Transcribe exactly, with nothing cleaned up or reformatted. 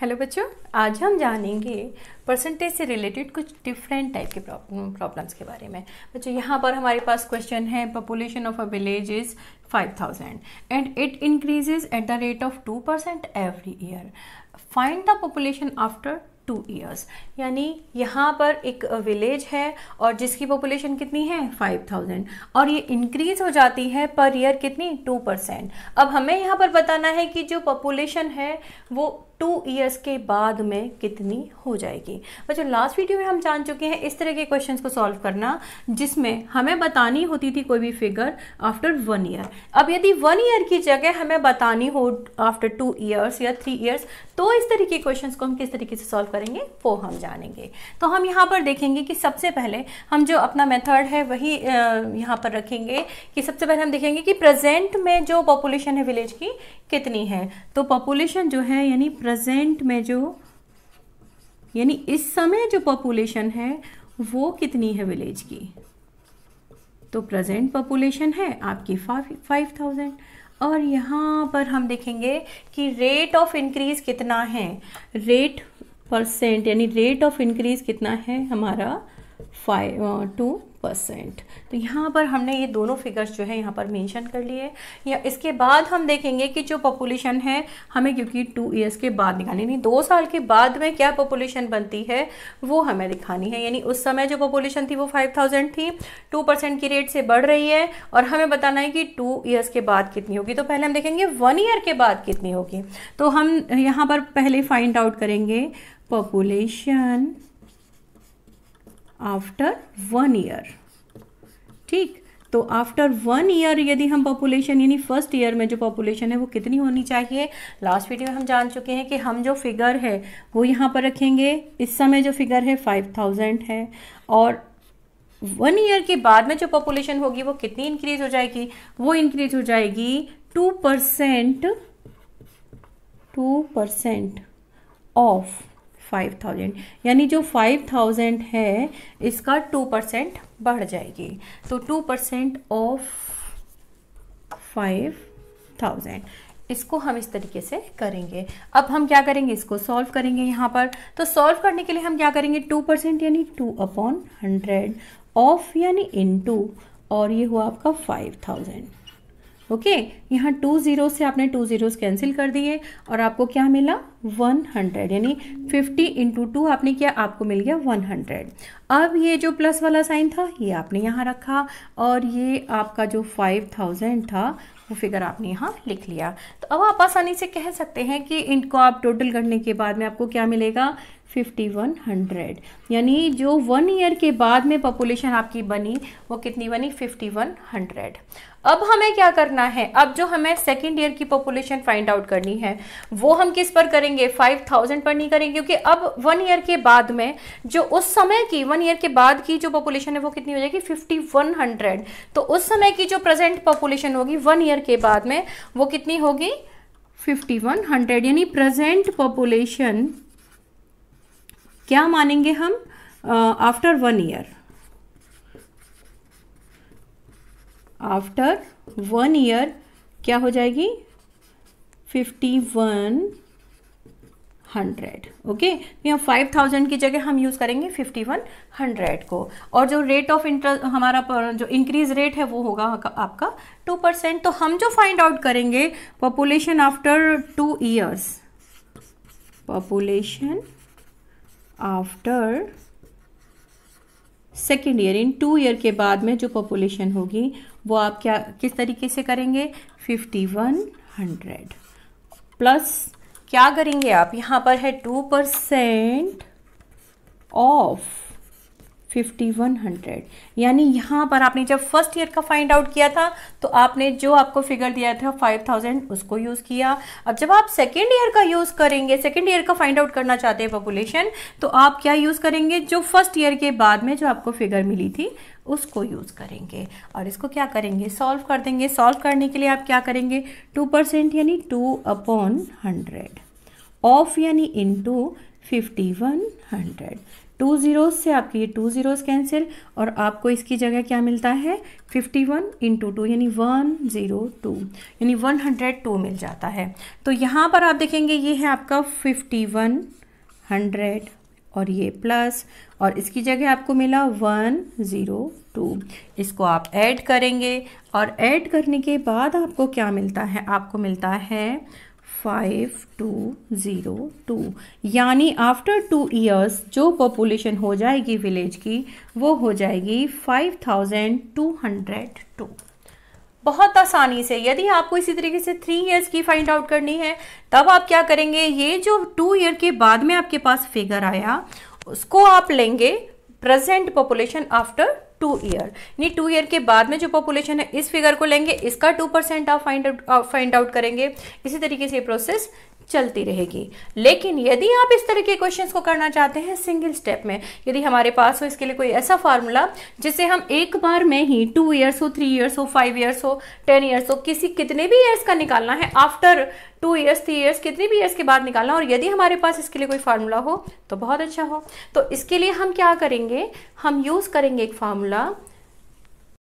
Hello बच्चों, आज हम जानेंगे परसेंटेज से रिलेटेड कुछ डिफरेंट टाइप के प्रॉब्लम्स के बारे में। बच्चों यहाँ पर हमारे पास क्वेश्चन है, population of a village is five thousand and it increases at the rate of two percent every year, find the population after two years. यानी यहाँ पर एक विलेज है और जिसकी पॉपुलेशन कितनी है फाइव थाउजेंड, और ये इंक्रीज हो जाती है पर ईयर कितनी टू परसेंट। अब हमें यहाँ पर बताना है कि जो पॉपुलेशन है वो टू ईयर्स के बाद में कितनी हो जाएगी। बच्चों लास्ट वीडियो में हम जान चुके हैं इस तरह के क्वेश्चंस को सॉल्व करना जिसमें हमें बतानी होती थी कोई भी फिगर आफ्टर वन ईयर। अब यदि वन ईयर की जगह हमें बतानी हो आफ्टर टू ईयर्स या थ्री ईयर्स तो इस तरह के क्वेश्चंस को हम किस तरीके से सॉल्व करेंगे वो हम जानेंगे। तो हम यहाँ पर देखेंगे कि सबसे पहले हम जो अपना मेथड है वही यहाँ पर रखेंगे कि सबसे पहले हम देखेंगे कि प्रेजेंट में जो पॉपुलेशन है विलेज की कितनी है। तो पॉपुलेशन जो है यानी प्रेजेंट में जो यानी इस समय जो पॉपुलेशन है वो कितनी है विलेज की। तो प्रेजेंट पॉपुलेशन है आपकी फाइव थाउजेंड, और यहाँ पर हम देखेंगे कि रेट ऑफ इंक्रीज कितना है, रेट परसेंट यानी रेट ऑफ इंक्रीज कितना है हमारा फाइव टू परसेंट। तो यहाँ पर हमने ये दोनों फिगर्स जो है यहाँ पर मेंशन कर लिए। या इसके बाद हम देखेंगे कि जो पॉपुलेशन है हमें क्योंकि टू ईयर्स के बाद निकालनी, यानी दो साल के बाद में क्या पॉपुलेशन बनती है वो हमें दिखानी है। यानी उस समय जो पॉपुलेशन थी वो फाइव थाउजेंड थी, टू परसेंट की रेट से बढ़ रही है और हमें बताना है कि टू ईयर्स के बाद कितनी होगी। तो पहले हम देखेंगे वन ईयर के बाद कितनी होगी। तो हम यहाँ पर पहले फाइंड आउट करेंगे पॉपुलेशन आफ्टर वन ईयर। ठीक, तो आफ्टर वन ईयर यदि हम पॉपुलेशन यानी फर्स्ट ईयर में जो पॉपुलेशन है वो कितनी होनी चाहिए। लास्ट वीडियो में हम जान चुके हैं कि हम जो फिगर है वो यहाँ पर रखेंगे, इस समय जो फिगर है फाइव थाउजेंड है और वन ईयर के बाद में जो पॉपुलेशन होगी वो कितनी इंक्रीज हो जाएगी, वो इंक्रीज हो जाएगी two percent two percent of five thousand. यानी जो फाइव थाउजेंड है इसका टू परसेंट बढ़ जाएगी। तो two percent of five thousand, इसको हम इस तरीके से करेंगे। अब हम क्या करेंगे, इसको सॉल्व करेंगे यहाँ पर। तो सॉल्व करने के लिए हम क्या करेंगे, टू परसेंट यानी टू अपॉन हंड्रेड ऑफ यानी इनटू, और ये हुआ आपका फाइव थाउजेंड। ओके okay, यहाँ टू जीरो से आपने टू जीरोस कैंसिल कर दिए और आपको क्या मिला वन हंड्रेड, यानी फिफ्टी इंटू टू आपने किया, आपको मिल गया वन हंड्रेड। अब ये जो प्लस वाला साइन था ये आपने यहाँ रखा और ये आपका जो फाइव थाउजेंड था वो फिगर आपने यहाँ लिख लिया। तो अब आप आसानी से कह सकते हैं कि इनको आप टोटल करने के बाद में आपको क्या मिलेगा फिफ्टी वन हंड्रेड। यानी जो वन ईयर के बाद में पॉपुलेशन आपकी बनी वो कितनी बनी फिफ्टी वन हंड्रेड। अब हमें क्या करना है, अब जो हमें सेकेंड ईयर की पॉपुलेशन फाइंड आउट करनी है वो हम किस पर करेंगे, फाइव थाउजेंड पर नहीं करेंगे क्योंकि अब वन ईयर के बाद में जो उस समय की वन ईयर के बाद की जो पॉपुलेशन है वो कितनी हो जाएगी फिफ्टी वन हंड्रेड। तो उस समय की जो प्रेजेंट पॉपुलेशन होगी वन ईयर के बाद में वो कितनी होगी फिफ्टी वन हंड्रेड। यानी प्रेजेंट पॉपुलेशन क्या मानेंगे हम after one year, after one year क्या हो जाएगी फिफ्टी वन हंड्रेड। ओके, यहाँ फाइव थाउजेंड की जगह हम यूज़ करेंगे फिफ्टी वन हंड्रेड को, और जो रेट ऑफ इंटरेस्ट हमारा जो इंक्रीज रेट है वो होगा आपका टू परसेंट। तो हम जो फाइंड आउट करेंगे population after two years, population after second year in two year के बाद में जो पॉपुलेशन होगी वो आप क्या किस तरीके से करेंगे फिफ्टी वन हंड्रेड प्लस क्या करेंगे आप, यहाँ पर है two percent of fifty one hundred. यानी यहाँ पर आपने जब फर्स्ट ईयर का फाइंड आउट किया था तो आपने जो आपको फिगर दिया था फाइव थाउजेंड उसको यूज़ किया। अब जब आप सेकेंड ईयर का यूज़ करेंगे, सेकेंड ईयर का फाइंड आउट करना चाहते हैं पॉपुलेशन, तो आप क्या यूज़ करेंगे, जो फर्स्ट ईयर के बाद में जो आपको फिगर मिली थी उसको यूज़ करेंगे और इसको क्या करेंगे सॉल्व कर देंगे। सॉल्व करने के लिए आप क्या करेंगे टू परसेंट यानी टू अपॉन हंड्रेड ऑफ यानी into fifty one hundred. Two zeros से आपके ये टू ज़ीरोज़ कैंसिल और आपको इसकी जगह क्या मिलता है फिफ्टी वन इंटू टू यानी वन ज़ीरो टू यानी वन हंड्रेड टू मिल जाता है। तो यहाँ पर आप देखेंगे ये है आपका फिफ्टी वन हंड्रेड और ये प्लस और इसकी जगह आपको मिला वन ज़ीरो टू। इसको आप ऐड करेंगे और ऐड करने के बाद आपको क्या मिलता है, आपको मिलता है फाइव टू ज़ीरो टू यानी आफ्टर टू ईयर्स जो पॉपुलेशन हो जाएगी विलेज की वो हो जाएगी five thousand two hundred two. बहुत आसानी से यदि आपको इसी तरीके से थ्री इयर्स की फाइंड आउट करनी है तब आप क्या करेंगे, ये जो टू ईयर के बाद में आपके पास फिगर आया उसको आप लेंगे present population after two year यानी टू ईयर के बाद में जो पॉपुलेशन है इस फिगर को लेंगे, इसका टू परसेंट आप फाइंड आउट फाइंड आउट करेंगे। इसी तरीके से ये प्रोसेस चलती रहेगी। लेकिन यदि आप इस तरह के क्वेश्चंस को करना चाहते हैं सिंगल स्टेप में, यदि हमारे पास हो इसके लिए कोई ऐसा फार्मूला जिसे हम एक बार में ही टू इयर्स हो थ्री इयर्स हो फाइव इयर्स हो टेन इयर्स हो किसी कितने भी इयर्स का निकालना है after two years three years कितने भी इयर्स के बाद निकालना और यदि हमारे पास इसके लिए कोई फार्मूला हो तो बहुत अच्छा हो। तो इसके लिए हम क्या करेंगे, हम यूज़ करेंगे एक फार्मूला